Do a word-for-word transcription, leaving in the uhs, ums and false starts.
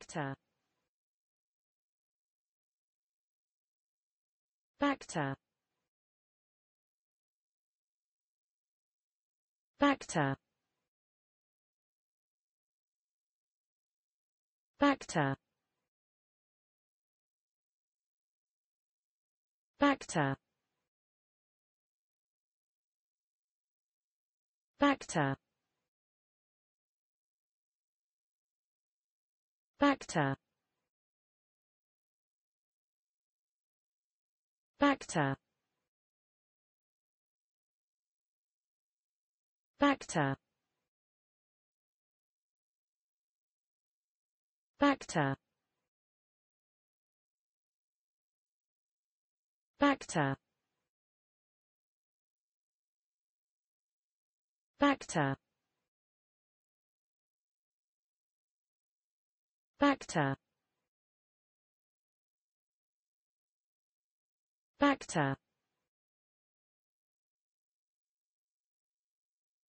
Bachata. Bachata. Bachata. Bachata. Bachata. Bachata. Bachata. Bachata. Bachata. Bachata. Bachata. Bachata. Bachata. Bachata.